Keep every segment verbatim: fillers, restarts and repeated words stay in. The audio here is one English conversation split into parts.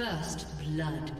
First blood.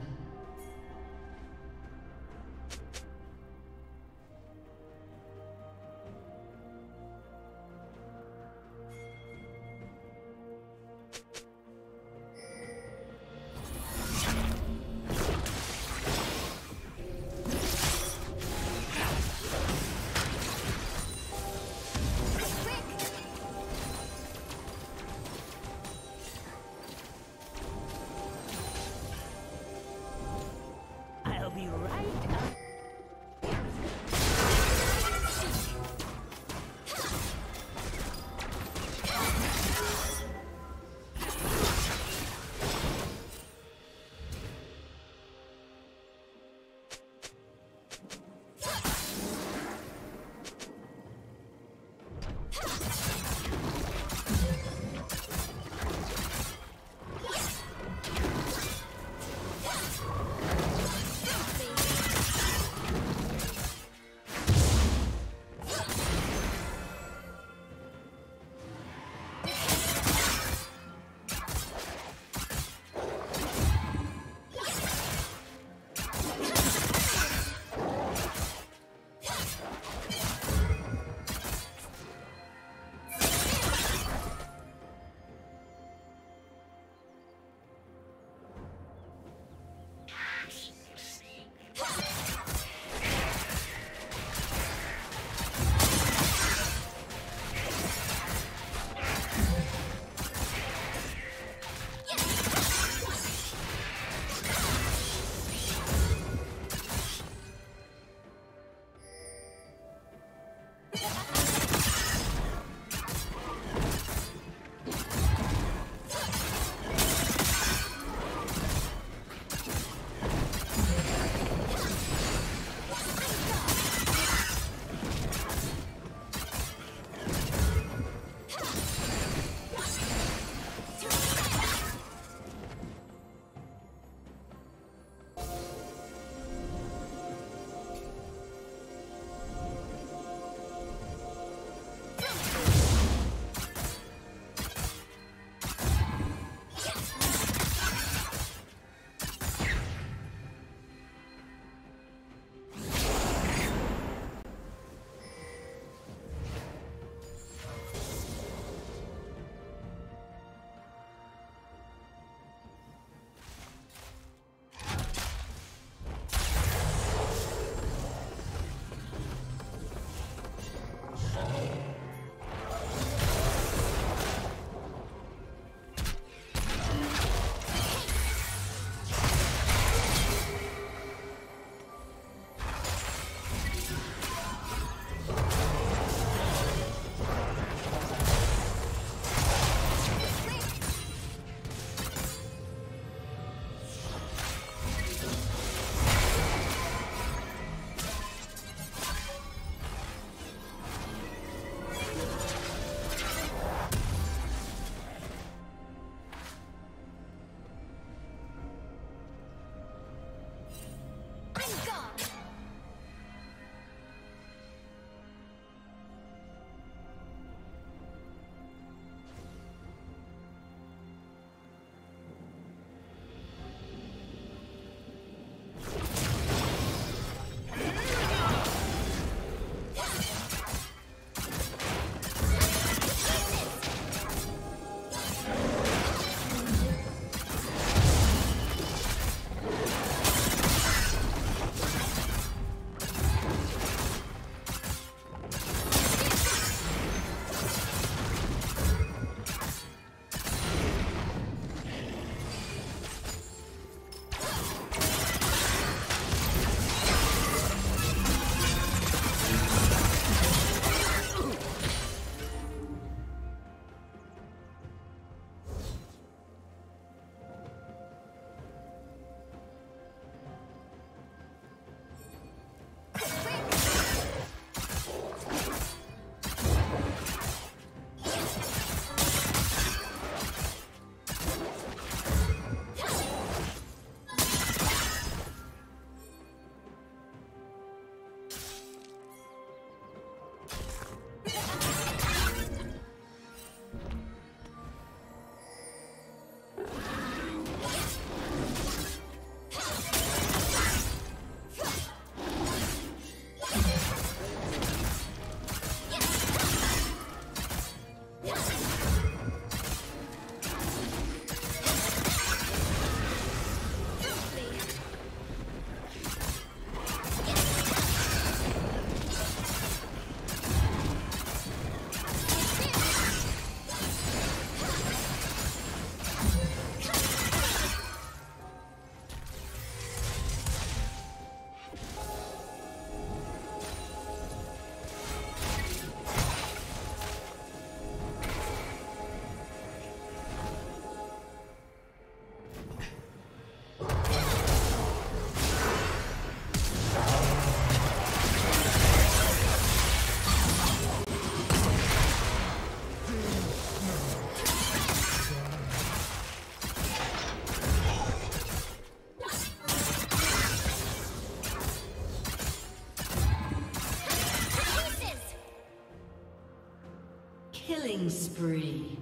Killing spree.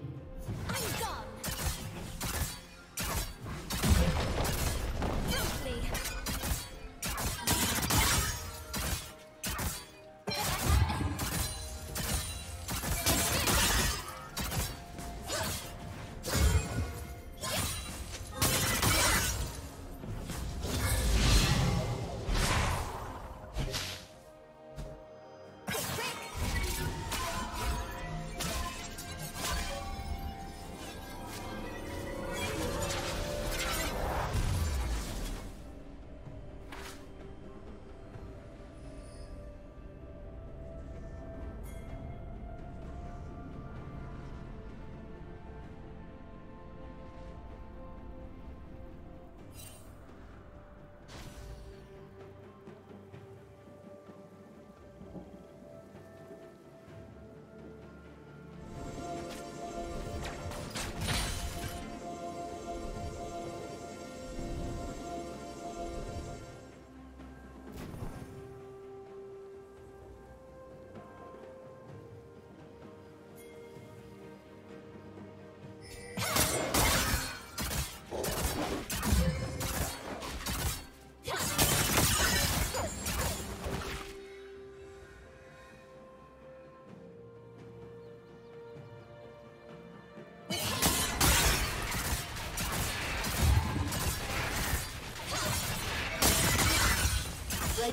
The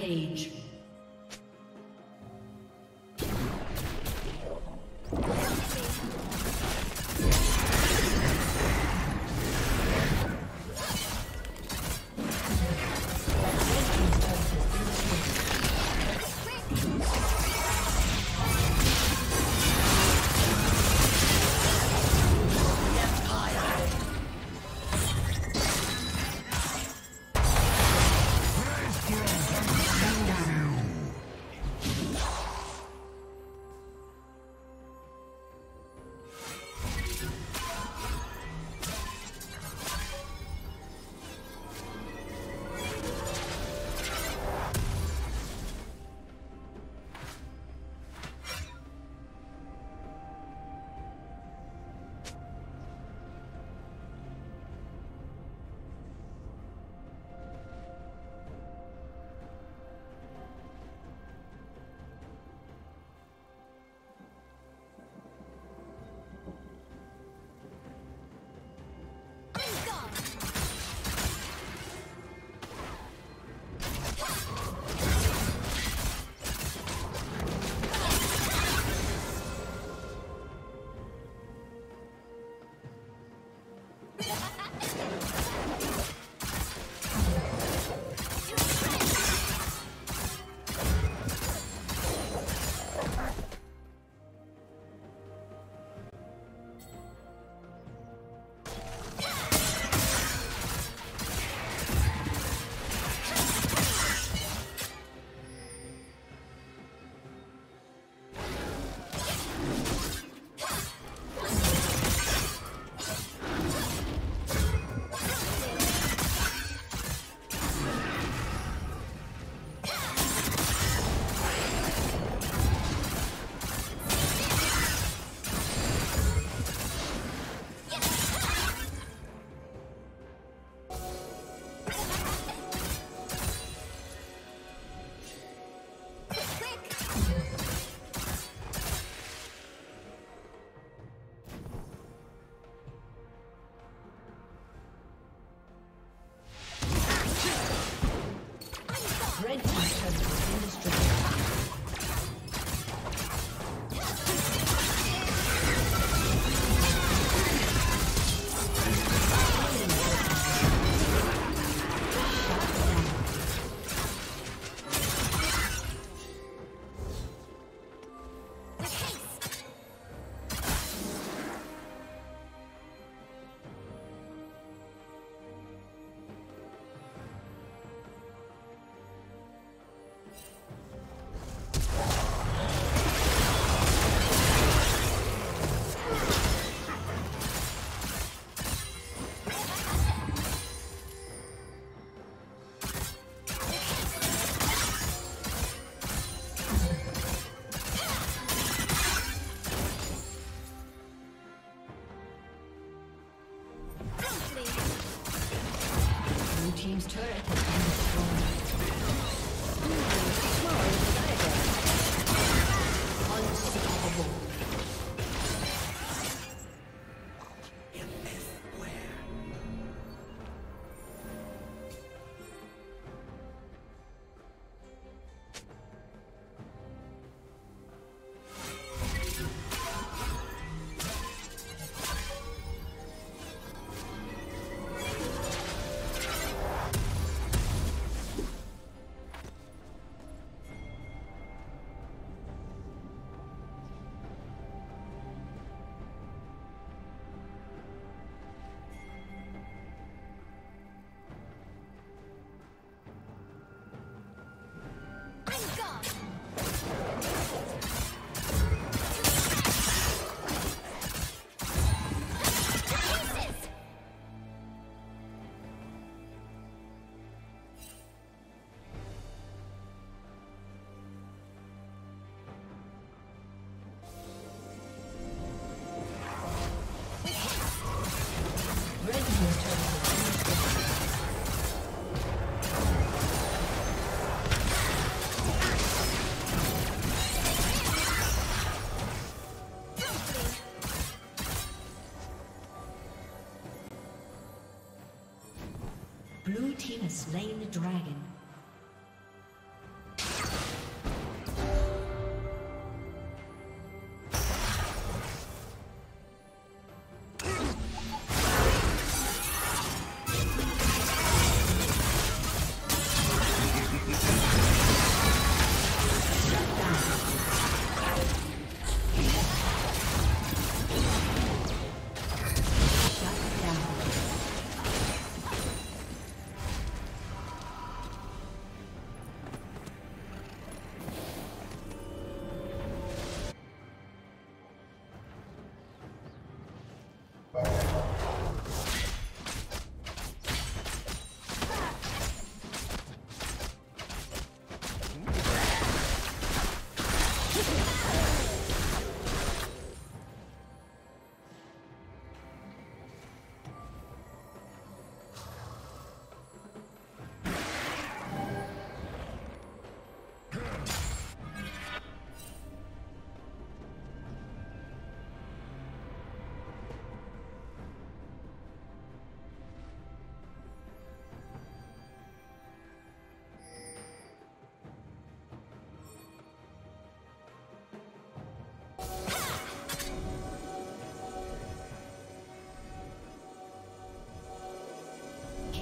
Page. Down. team's turret has been destroyed. Unstoppable. Blue team has slain the dragon.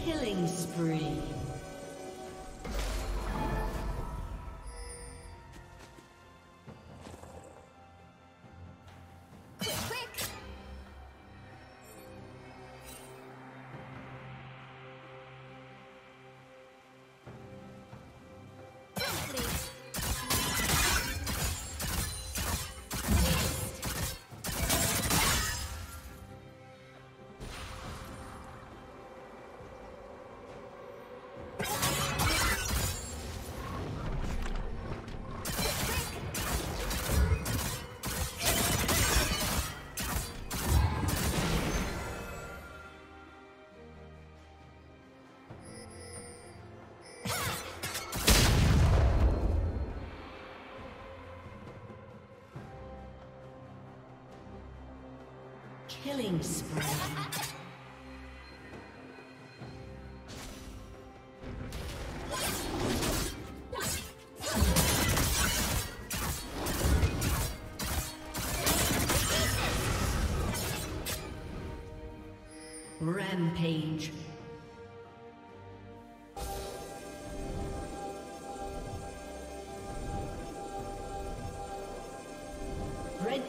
Killing spree. Killing spree. Rampage. Red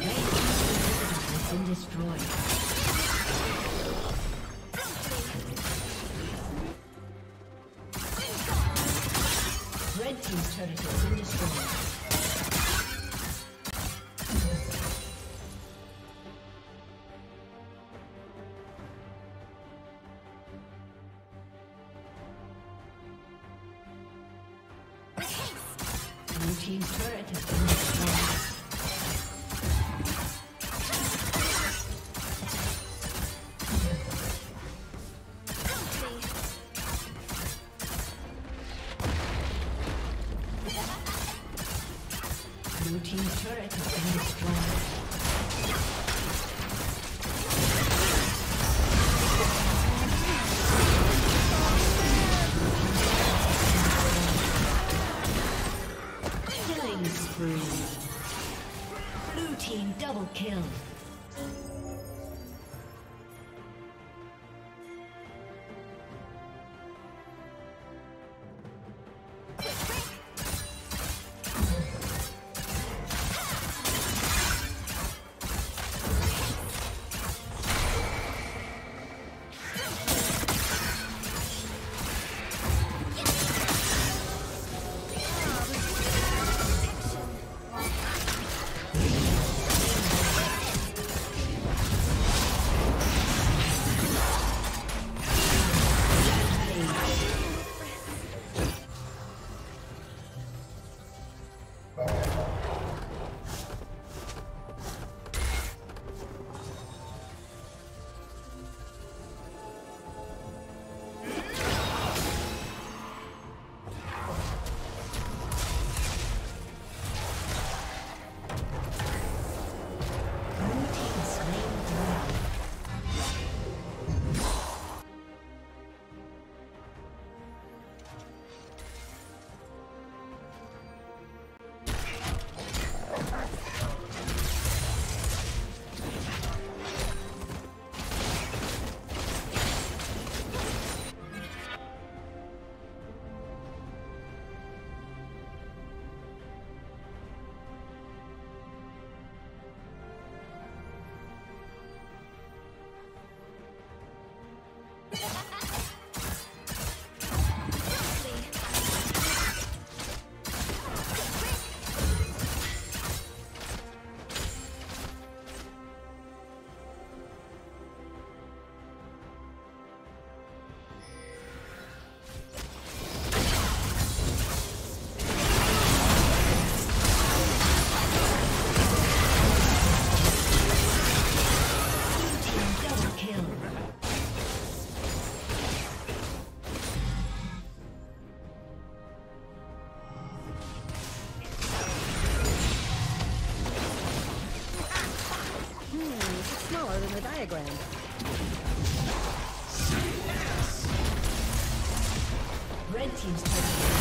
Red team's turret has been destroyed. Red team's turret has been destroyed. team's turret has been destroyed. Kill. Red team's turn.